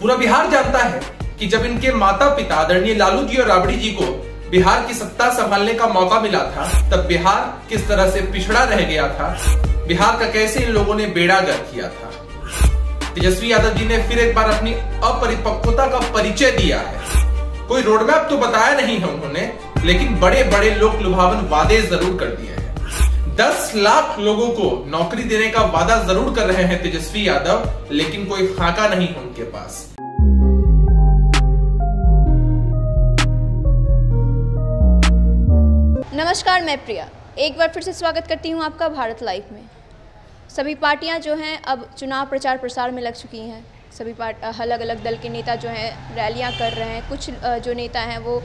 पूरा बिहार जानता है कि जब इनके माता पिता आदरणीय लालू जी और राबड़ी जी को बिहार की सत्ता संभालने का मौका मिला था, तब बिहार किस तरह से पिछड़ा रह गया था, बिहार का कैसे इन लोगों ने बेड़ा गर्क किया था। तेजस्वी यादव जी ने फिर एक बार अपनी अपरिपक्वता का परिचय दिया है। कोई रोडमैप तो बताया नहीं है उन्होंने, लेकिन बड़े बड़े लोक लुभावन वादे जरूर कर दिए हैं। 10 लाख लोगों को नौकरी देने का वादा जरूर कर रहे हैं तेजस्वी यादव, लेकिन कोई खाका नहीं है उनके पास। नमस्कार, मैं प्रिया एक बार फिर से स्वागत करती हूं आपका भारत लाइव में। सभी पार्टियां जो हैं अब चुनाव प्रचार प्रसार में लग चुकी हैं। सभी अलग अलग दल के नेता जो हैं रैलियां कर रहे हैं। कुछ जो नेता हैं वो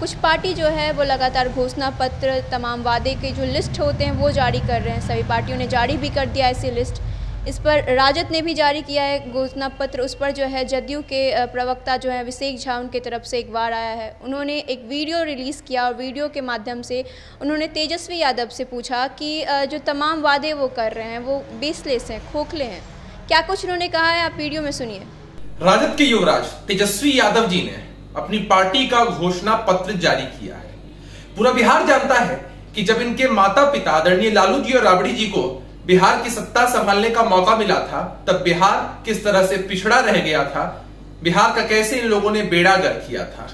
कुछ पार्टी जो है वो लगातार घोषणा पत्र, तमाम वादे के जो लिस्ट होते हैं वो जारी कर रहे हैं। सभी पार्टियों ने जारी भी कर दिया ऐसी लिस्ट। इस पर राजद ने भी जारी किया है घोषणा पत्र। उस पर जो है जदयू के प्रवक्ता जो है अभिषेक झा, उनके तरफ से एक बार आया है। उन्होंने एक वीडियो रिलीज़ किया और वीडियो के माध्यम से उन्होंने तेजस्वी यादव से पूछा कि जो तमाम वादे वो कर रहे हैं वो बेसलेस हैं, खोखले हैं। क्या कुछ उन्होंने कहा है आप वीडियो में सुनिए। राजद के युवराज तेजस्वी यादव जी ने अपनी पार्टी का घोषणा पत्र जारी किया है। पूरा बिहार जानता है कि जब इनके माता पिता आदरणीय लालू जी और राबड़ी जी को बिहार की सत्ता संभालने का मौका मिला था, तब बिहार किस तरह से पिछड़ा रह गया था, बिहार का कैसे इन लोगों ने बेड़ा गर्क किया था।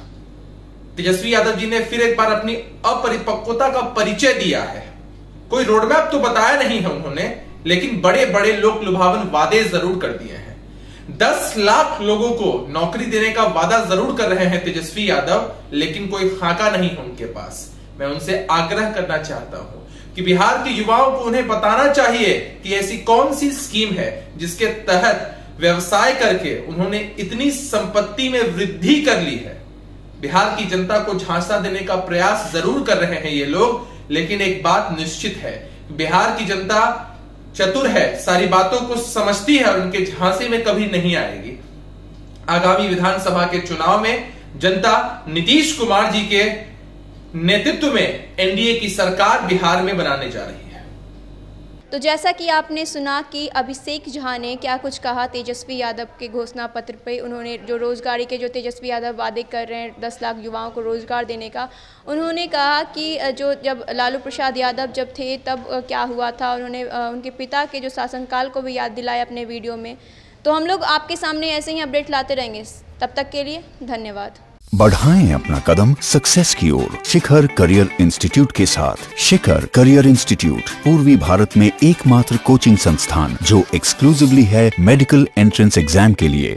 तेजस्वी यादव जी ने फिर एक बार अपनी अपरिपक्वता का परिचय दिया है। कोई रोडमैप तो बताया नहीं है उन्होंने, लेकिन बड़े बड़े लोक लुभावन वादे जरूर कर दिए हैं। 10 लाख लोगों को नौकरी देने का वादा जरूर कर रहे हैं तेजस्वी यादव, लेकिन कोई खाका नहीं है उनके पास। मैं उनसे आग्रह करना चाहता हूं कि बिहार के युवाओं को उन्हें बताना चाहिए कि ऐसी कौन सी स्कीम है जिसके तहत व्यवसाय करके उन्होंने इतनी संपत्ति में वृद्धि कर ली है। बिहार की जनता को झांसा देने का प्रयास जरूर कर रहे हैं ये लोग, लेकिन एक बात निश्चित है, बिहार की जनता चतुर है, सारी बातों को समझती है और उनके झांसे में कभी नहीं आएगी। आगामी विधानसभा के चुनाव में जनता नीतीश कुमार जी के नेतृत्व में एनडीए की सरकार बिहार में बनाने जा रही है। तो जैसा कि आपने सुना कि अभिषेक झा ने क्या कुछ कहा तेजस्वी यादव के घोषणा पत्र पे। उन्होंने जो रोजगारी के जो तेजस्वी यादव वादे कर रहे हैं 10 लाख युवाओं को रोजगार देने का, उन्होंने कहा कि जो जब लालू प्रसाद यादव जब थे तब क्या हुआ था। उन्होंने उनके पिता के जो शासनकाल को भी याद दिलाया अपने वीडियो में। तो हम लोग आपके सामने ऐसे ही अपडेट लाते रहेंगे। तब तक के लिए धन्यवाद। बढ़ाएं अपना कदम सक्सेस की ओर शिखर करियर इंस्टीट्यूट के साथ। शिखर करियर इंस्टीट्यूट पूर्वी भारत में एकमात्र कोचिंग संस्थान जो एक्सक्लूसिवली है मेडिकल एंट्रेंस एग्जाम के लिए।